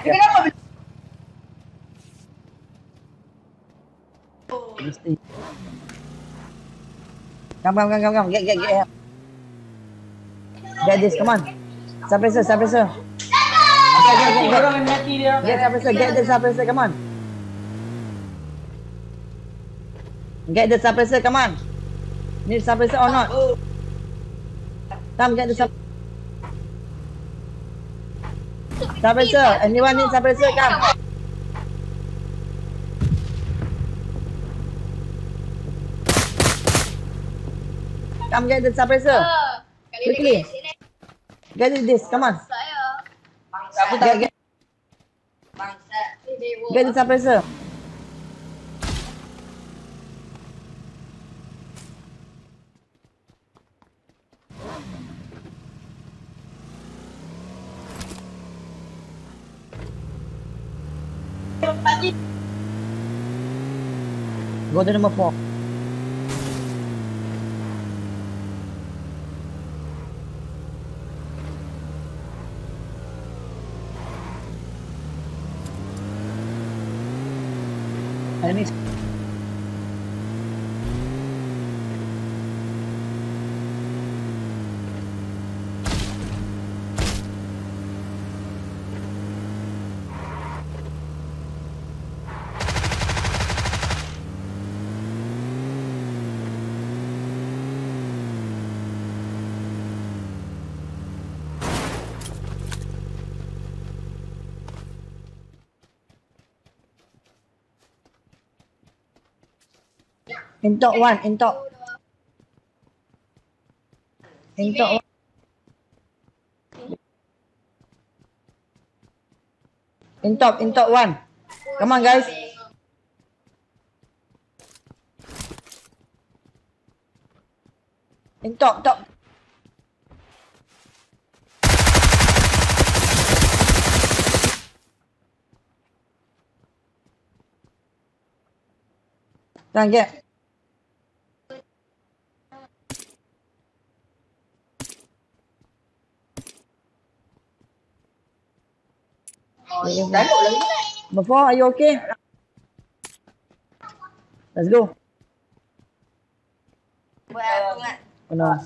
Come, get help. Get this, come on. Suppressor, suppressor. Get the suppressor, come on. Get the suppressor, come on. Need suppressor or not? Come, get the suppressor. Suppressor, anyone need suppressor? Come. Come get the suppressor. Quickly. Get this, come on. Get the suppressor. Go to number 4. Enemies. In top one. In top one. Come on, guys. In top. Thank you. Before, are you okay? Let's go. Well, oh no!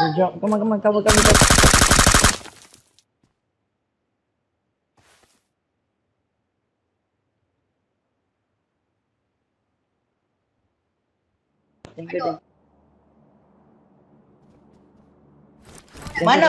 Good job. Come on, cover. Thank you. Mana?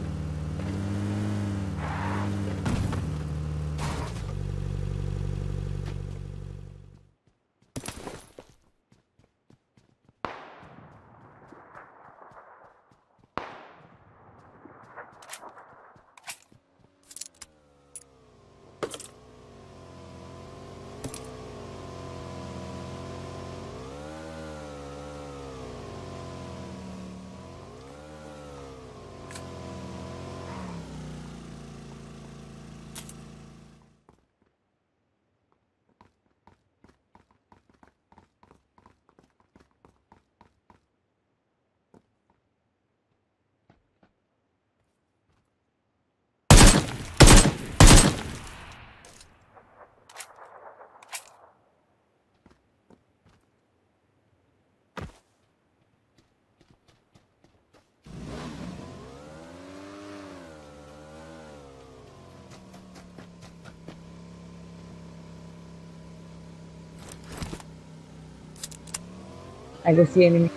I don't see any.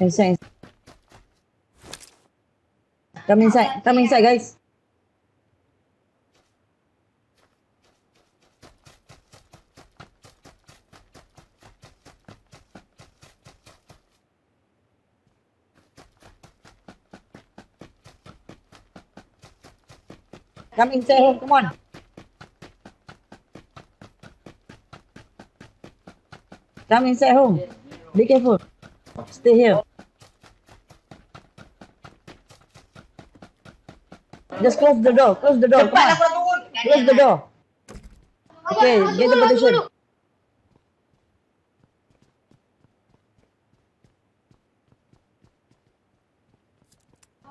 Inside. Come inside, guys. Come inside, come on. Come inside home. Be careful. Stay here. Just close the door. Close the door. Close the door. Okay, get the petition.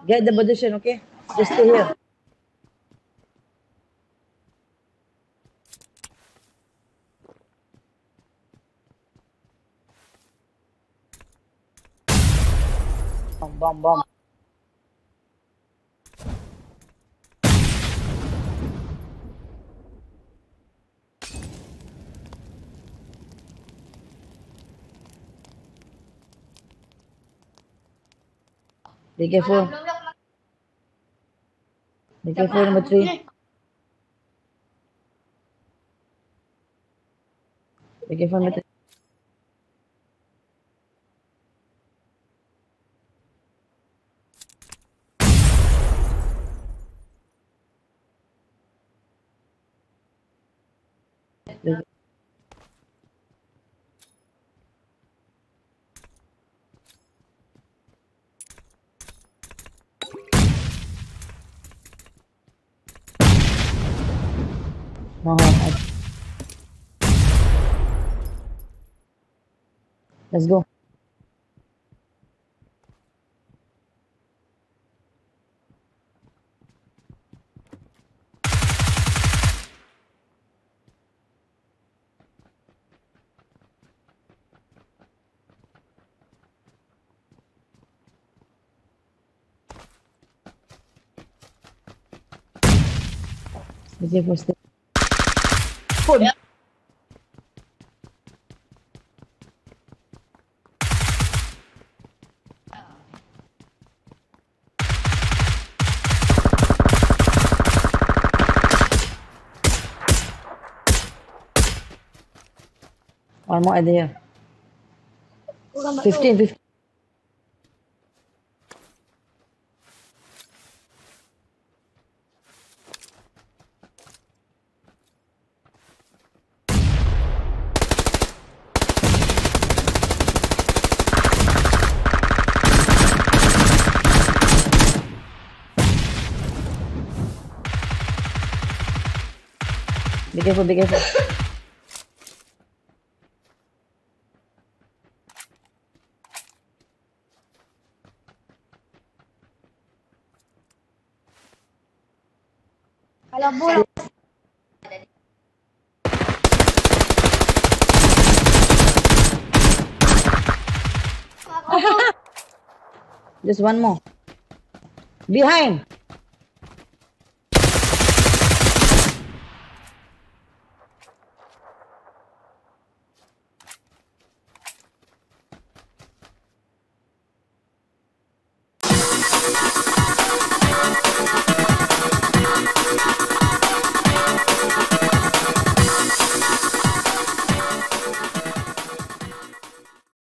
Get the petition, okay? Just stay here. Bomb. Be careful. Be careful, number 3. Be careful, number 3. Let's go. Yeah. One more idea. 15. Be careful, be careful. Kalau bola just one more. Behind.